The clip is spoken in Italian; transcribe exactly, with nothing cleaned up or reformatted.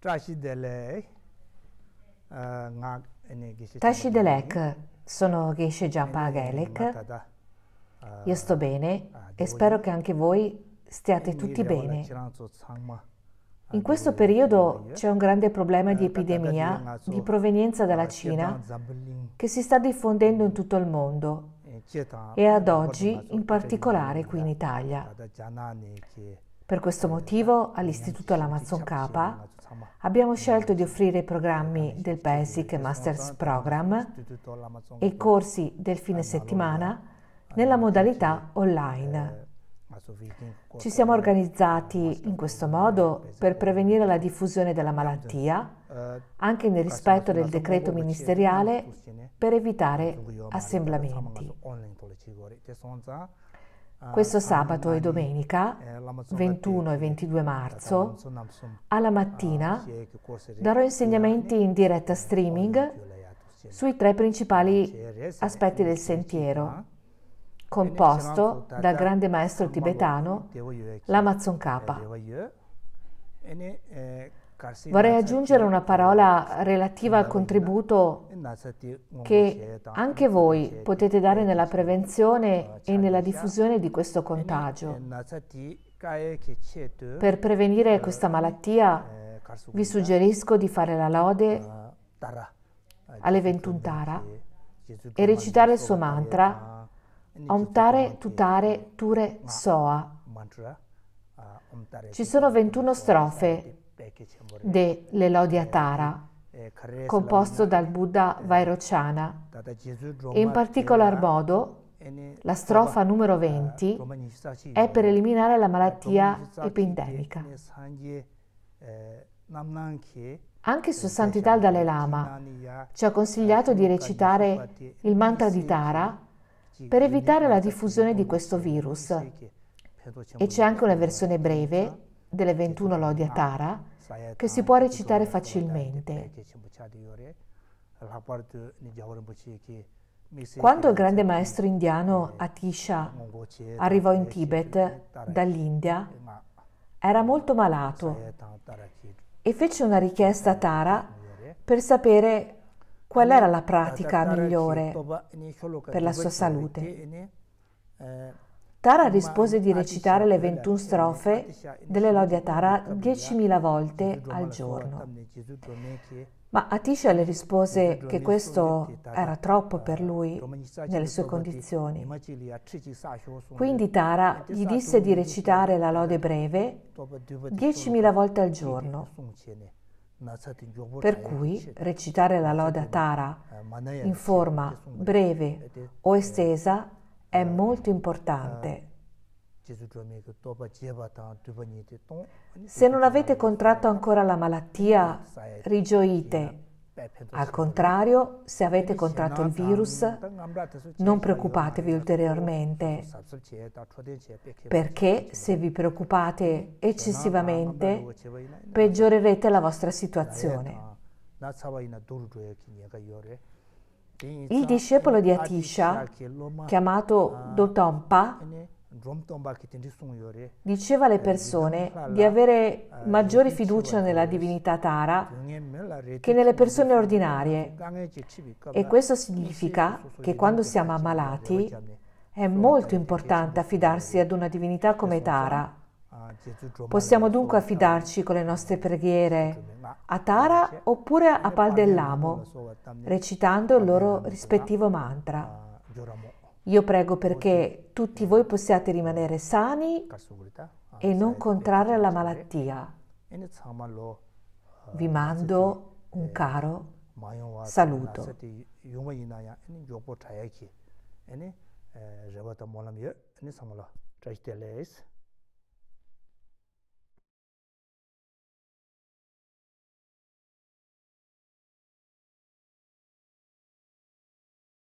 Tashi Delek, sono Geshe Jampa Gelek. Io sto bene e spero che anche voi stiate tutti bene. In questo periodo c'è un grande problema di epidemia di provenienza dalla Cina che si sta diffondendo in tutto il mondo e ad oggi in particolare qui in Italia. Per questo motivo all'Istituto Lama Tsongkhapa abbiamo scelto di offrire i programmi del Basic Master's Program e i corsi del fine settimana nella modalità online. Ci siamo organizzati in questo modo per prevenire la diffusione della malattia, anche nel rispetto del decreto ministeriale per evitare assemblamenti. Questo sabato e domenica, ventuno e ventidue marzo, alla mattina darò insegnamenti in diretta streaming sui tre principali aspetti del sentiero, composto dal grande maestro tibetano Lama Tsongkhapa. Vorrei aggiungere una parola relativa al contributo che anche voi potete dare nella prevenzione e nella diffusione di questo contagio. Per prevenire questa malattia vi suggerisco di fare la lode alle ventuno Tara e recitare il suo mantra Om Tare Tutare Ture Soha. Ci sono ventuno strofe delle lodi a Tara, composto dal Buddha Vahirochana, e in particolar modo la strofa numero venti è per eliminare la malattia epidemica. Anche Sua Santità il Dalai Lama ci ha consigliato di recitare il mantra di Tara per evitare la diffusione di questo virus, e c'è anche una versione breve delle ventuno lodi a Tara che si può recitare facilmente. Quando il grande maestro indiano Atisha arrivò in Tibet dall'India, era molto malato e fece una richiesta a Tara per sapere qual era la pratica migliore per la sua salute. Tara rispose di recitare le ventuno strofe delle lodi a Tara diecimila volte al giorno. Ma Atisha le rispose che questo era troppo per lui nelle sue condizioni. Quindi Tara gli disse di recitare la lode breve diecimila volte al giorno. Per cui recitare la loda Tara in forma breve o estesa è molto importante. Se non avete contratto ancora la malattia, rigioite. Al contrario, se avete contratto il virus, non preoccupatevi ulteriormente, perché se vi preoccupate eccessivamente, peggiorerete la vostra situazione. Il discepolo di Atisha, chiamato Dotompa, diceva alle persone di avere maggiore fiducia nella divinità Tara che nelle persone ordinarie, e questo significa che quando siamo ammalati è molto importante affidarsi ad una divinità come Tara. Possiamo dunque affidarci con le nostre preghiere a Tara oppure a Paldellamo, recitando il loro rispettivo mantra. Io prego perché tutti voi possiate rimanere sani e non contrarre la malattia. Vi mando un caro saluto.